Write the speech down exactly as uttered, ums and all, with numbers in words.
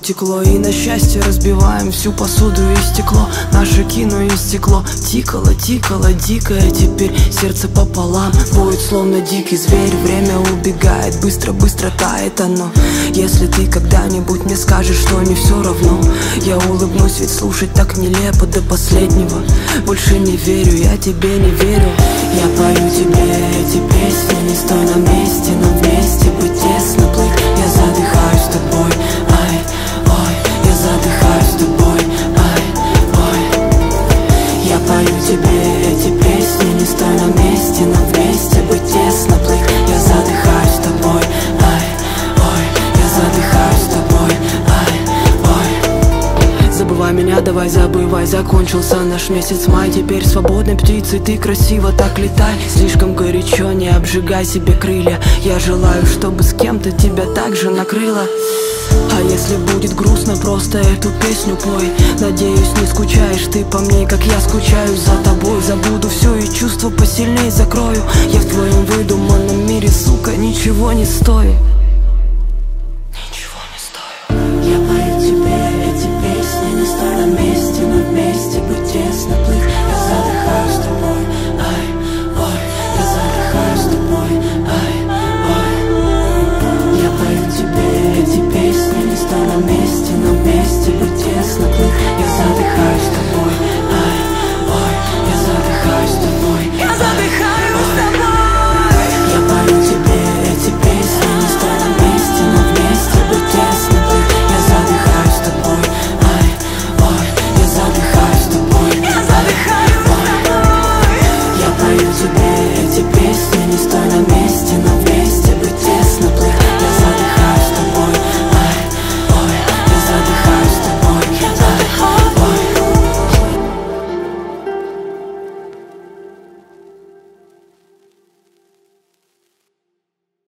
утекло, и на счастье разбиваем всю посуду и стекло. Наше кино и стекло тикало, тикало, дикое. Теперь сердце пополам будет словно дикий зверь. Время убегает, быстро, быстро тает оно. Если ты когда-нибудь мне скажешь, что не все равно, я улыбнусь, ведь слушать так нелепо до последнего. Больше не верю, я тебе не верю. Я пою тебе эти песни, не стой на месте, но вместе бы тесно плыть. Я задыхаюсь тобой, ай, ой, я задыхаюсь тобой, ай, ой. Я пою тебе эти песни, не стой на месте, но вместе бы тесно плыть. Я задыхаюсь тобой, ай, ой, я задыхаюсь тобой, ай, ой. Забывай меня, давай забывай, закончился наш месяц май. Теперь свободной птицей ты красиво так летай. Слишком горячо, не обжигай себе крылья. Я желаю, чтобы с кем-то тебя так же накрыло. А если будет грустно, просто эту песню пой. Надеюсь, не скучаешь ты по мне, как я скучаю за тобой. Забуду все и чувства посильнее закрою. Я в твоем выдуманном мире, сука, ничего не стою.